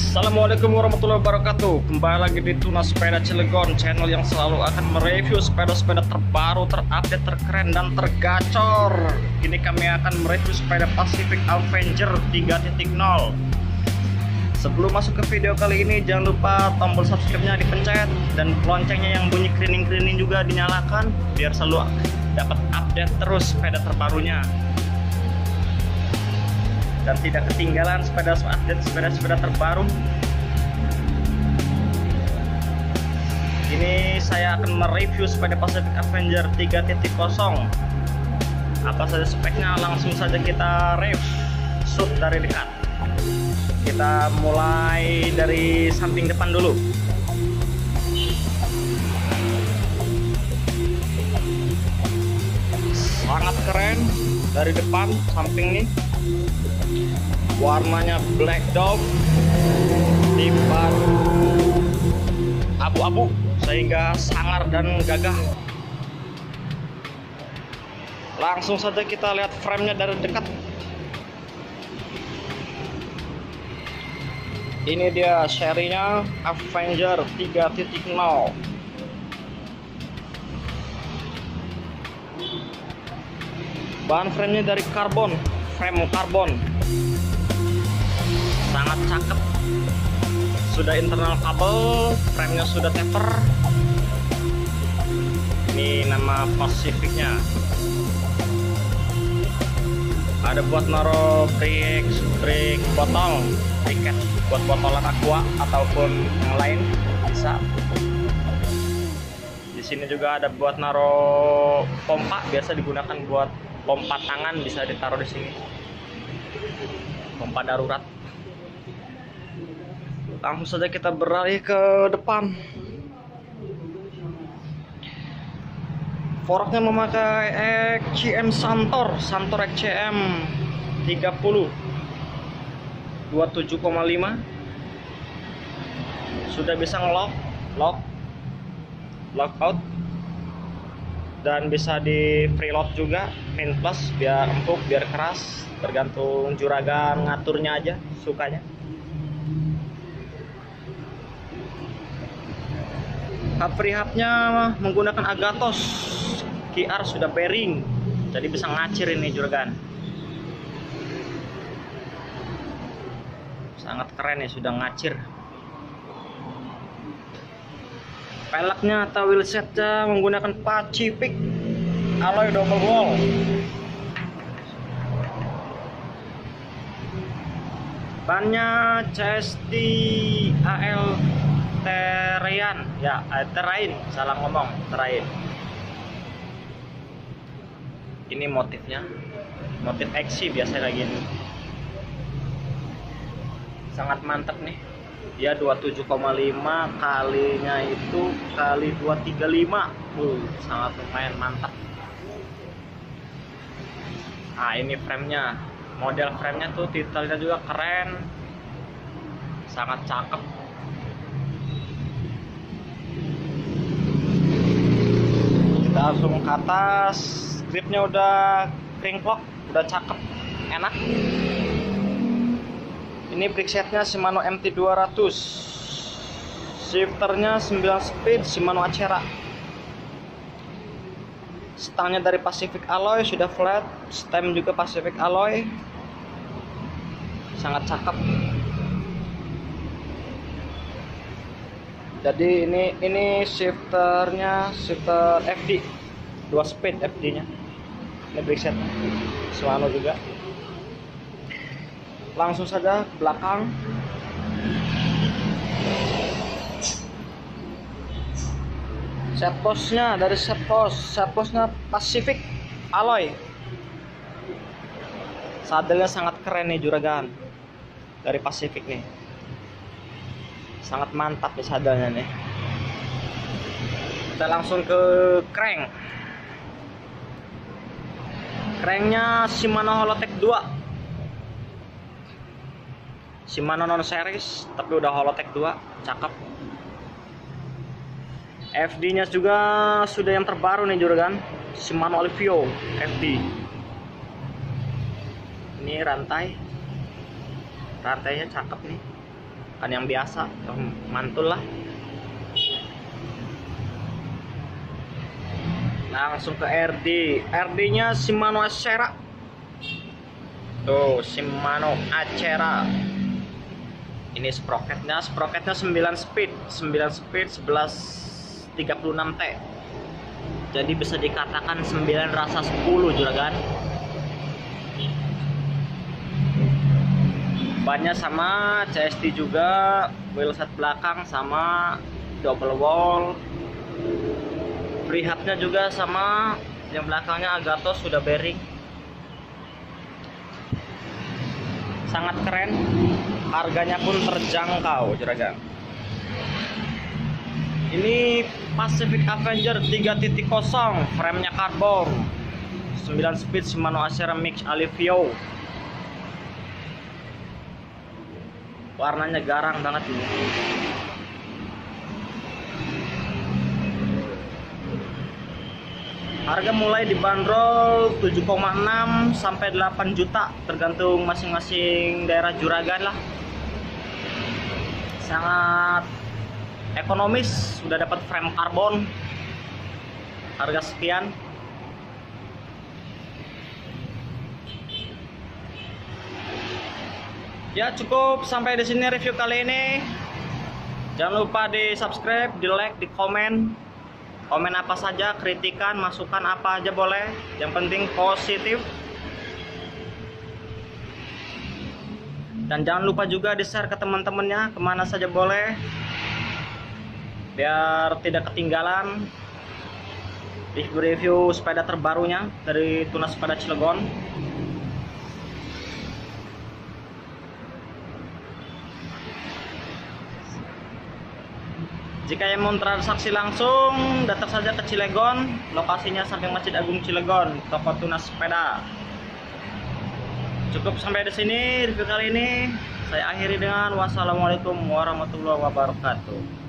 Assalamualaikum warahmatullahi wabarakatuh. Kembali lagi di Tunas Sepeda Cilegon, channel yang selalu akan mereview sepeda-sepeda terbaru, terupdate, terkeren, dan tergacor. Ini kami akan mereview sepeda Pacific Avenger 3.0. Sebelum masuk ke video kali ini, jangan lupa tombol subscribe-nya dipencet dan loncengnya yang bunyi krining-krining juga dinyalakan biar selalu dapat update terus sepeda terbarunya. Dan tidak ketinggalan sepeda-sepeda terbaru. Ini saya akan mereview sepeda Pacific Avenger 3.0. Apa saja speknya, langsung saja kita shoot dari dekat. Kita mulai dari samping depan dulu. Sangat keren dari depan, samping nih. Warnanya black dog, diban abu-abu sehingga sangar dan gagah. Langsung saja kita lihat framenya dari dekat. Ini dia serinya Avenger 3.0. Bahan framenya dari karbon, frame karbon. Sangat cakep. Sudah internal kabel, framenya sudah taper. Ini nama Pacificnya. Ada buat naro break botol, tiket buat botolan aqua ataupun yang lain bisa. Di sini juga ada buat naro pompa, biasa digunakan buat pompa tangan, bisa ditaruh di sini. Pompa darurat. Langsung saja kita beralih ke depan. Forknya memakai XCM Suntour XCM 30 27,5. Sudah bisa lock out, dan bisa di preload juga, main plus biar empuk, biar keras, tergantung juragan ngaturnya aja sukanya. Hub-nya menggunakan Agathos QR, sudah bearing, jadi bisa ngacir ini juragan. Sangat keren ya, sudah ngacir. Peleknya atau wheelsetnya menggunakan Pacific alloy double wall. Bannya CST AL Terrain, ya Terrain, salah ngomong, Terrain. Ini motifnya, motif eksi biasanya lagi ini. Sangat mantap nih. Dia 27,5 kalinya itu kali 235. Sangat lumayan mantap. Ah, ini framenya, model framenya tuh detailnya juga keren, sangat cakep. Langsung ke atas, gripnya udah crank lock, udah cakep, enak. Ini brake setnya Shimano MT200, shifternya 9 speed Shimano Acera, stangnya dari Pacific alloy, sudah flat, stem juga Pacific alloy, sangat cakep. Jadi ini shifternya, shifter Fd 2 speed Fd-nya. Ini brake set Shimano juga. Langsung saja belakang. Setposnya dari setposnya Pacific alloy. Sadelnya sangat keren nih juragan. Dari Pacific nih. Sangat mantap nih sadelnya nih. Kita langsung ke crank. Cranknya Shimano Holotech 2. Shimano non series tapi udah Holotech 2, cakep. Fd-nya juga sudah yang terbaru nih juragan, Shimano Alivio Fd. Ini rantainya cakep nih. bukan yang biasa, yang mantul lah. Langsung ke Rd. Rd nya Shimano Acera. Tuh, Shimano Acera. Ini sproketnya, 9 speed 1136T. Jadi bisa dikatakan 9 rasa 10 juragan. Bannya sama, CST juga, wheelset belakang sama, double wall. Freehubnya juga sama, yang belakangnya Agathos sudah bearing. Sangat keren. Harganya pun terjangkau, juragan. Ini Pacific Avenger 3.0, frame-nya karbon. 9 speed Shimano Acera Mix Alivio. Warnanya garang banget ini. Harga mulai dibanderol 7,6 sampai 8 juta tergantung masing-masing daerah juragan lah. Sangat ekonomis, sudah dapat frame karbon. Harga sekian. Ya cukup sampai di sini review kali ini. Jangan lupa di subscribe, di like, di komen. Komen apa saja, kritikan, masukan apa aja boleh. Yang penting positif. Dan jangan lupa juga di share ke teman-temannya, kemana saja boleh. Biar tidak ketinggalan review sepeda terbarunya dari Tunas Sepeda Cilegon. Jika yang mau transaksi langsung, datang saja ke Cilegon, lokasinya samping Masjid Agung Cilegon, toko Tunas Sepeda. Cukup sampai di sini review kali ini. Saya akhiri dengan wassalamualaikum warahmatullahi wabarakatuh.